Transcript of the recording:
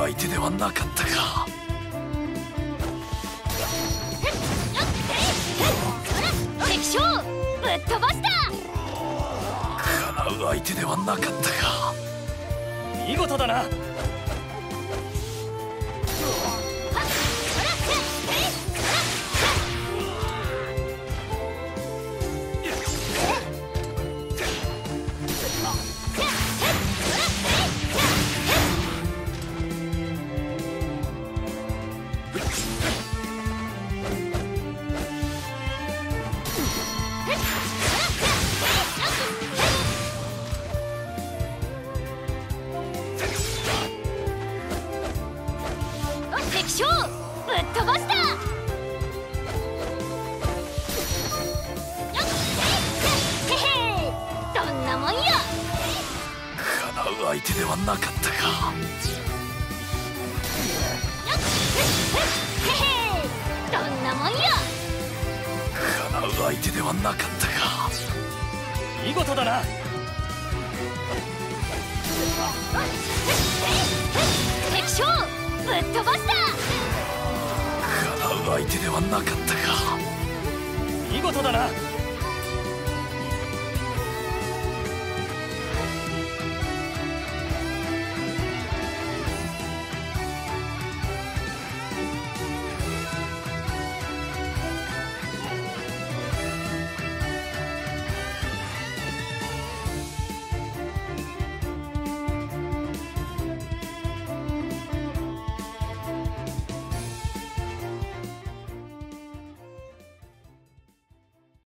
相手ではなかったか。敵将ぶっ飛ばした。かなう相手ではなかったか。見事だな。敵将ぶっ飛ばした。どんなもんよ。かなう相手ではなかったか。どんなもんよ。かなう相手ではなかったか。見事だな。敵将ぶっ飛ばした。かなう相手ではなかったか。見事だな。